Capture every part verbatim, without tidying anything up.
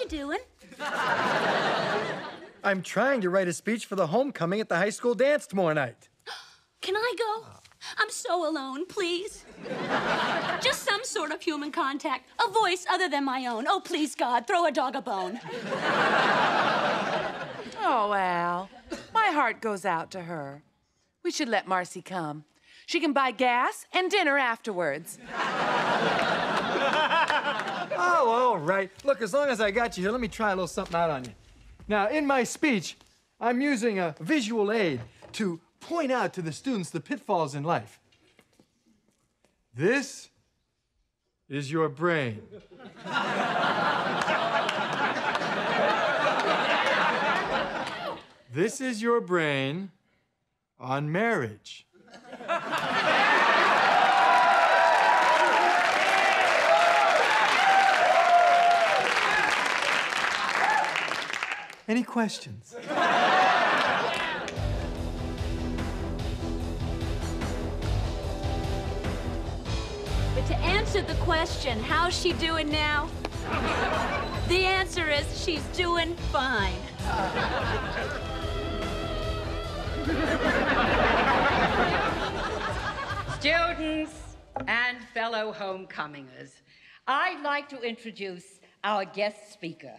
you doing? I'm trying to write a speech for the homecoming at the high school dance tomorrow night. Can I go? I'm so alone, please. Just some sort of human contact, a voice other than my own. Oh, please, God, throw a dog a bone. Oh, Al, my heart goes out to her. We should let Marcy come. She can buy gas and dinner afterwards. Oh, all right. Look, as long as I got you here, let me try a little something out on you. Now, in my speech, I'm using a visual aid to point out to the students the pitfalls in life. This is your brain. This is your brain on marriage. Any questions? But to answer the question, how's she doing now? The answer is she's doing fine. Students and fellow homecomingers, I'd like to introduce our guest speaker.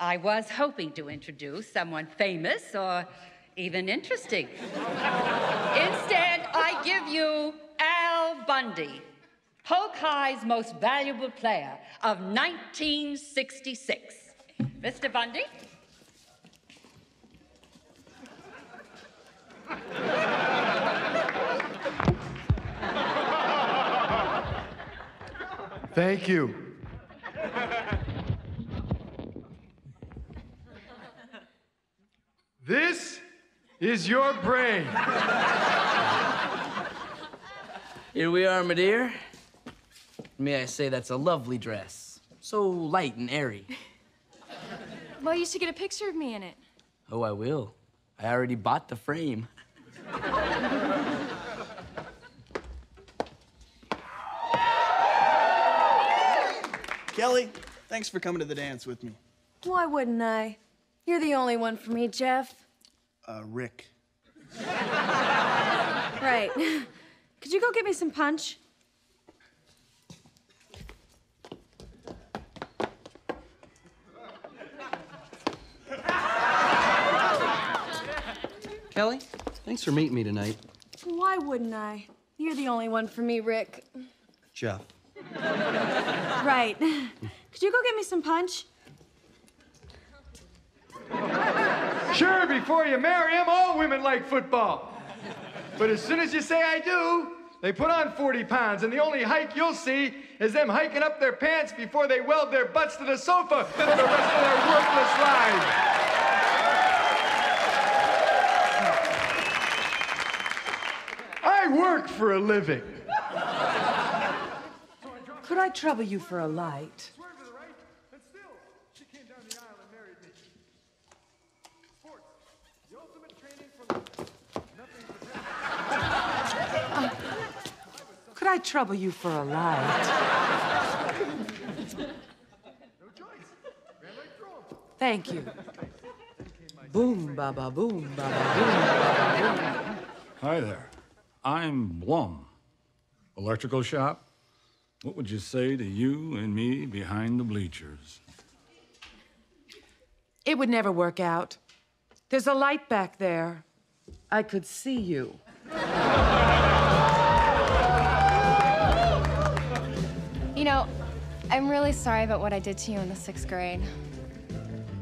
I was hoping to introduce someone famous or even interesting. Instead, I give you Al Bundy, Polk High's most valuable player of nineteen sixty-six. Mister Bundy? Thank you. This is your brain. Here we are, my dear. May I say that's a lovely dress. So light and airy. Well, you should get a picture of me in it. Oh, I will. I already bought the frame. Kelly, thanks for coming to the dance with me. Why wouldn't I? You're the only one for me, Jeff. Uh, Rick. Right. Could you go get me some punch? Kelly, thanks for meeting me tonight. Why wouldn't I? You're the only one for me, Rick. Jeff. Right. Could you go get me some punch? Sure, before you marry him, all women like football. But as soon as you say I do, they put on forty pounds, and the only hike you'll see is them hiking up their pants before they weld their butts to the sofa for the rest of their worthless lives. I work for a living. Could I trouble you for a light? Could I trouble you for a light? No choice. Ran right through him. Thank you. Boom, baba, boom, baba, boom, baba, boom. Hi there. I'm Blum. Electrical shop. What would you say to you and me behind the bleachers? It would never work out. There's a light back there. I could see you. You know, I'm really sorry about what I did to you in the sixth grade.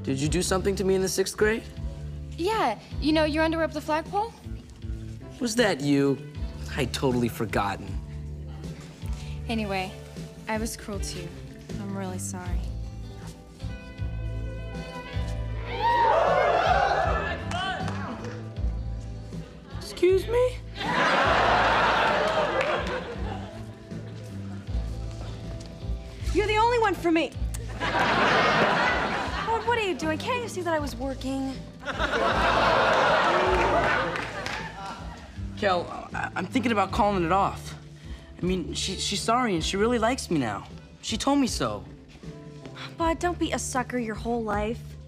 Did you do something to me in the sixth grade? Yeah, you know, you underwear up the flagpole? Was that you? I'd totally forgotten. Anyway, I was cruel to you. I'm really sorry. Excuse me? You're the only one for me. Lord, what are you doing? Can't you see that I was working? Kel, I I'm thinking about calling it off. I mean, she she's sorry and she really likes me now. She told me so. Bud, don't be a sucker your whole life.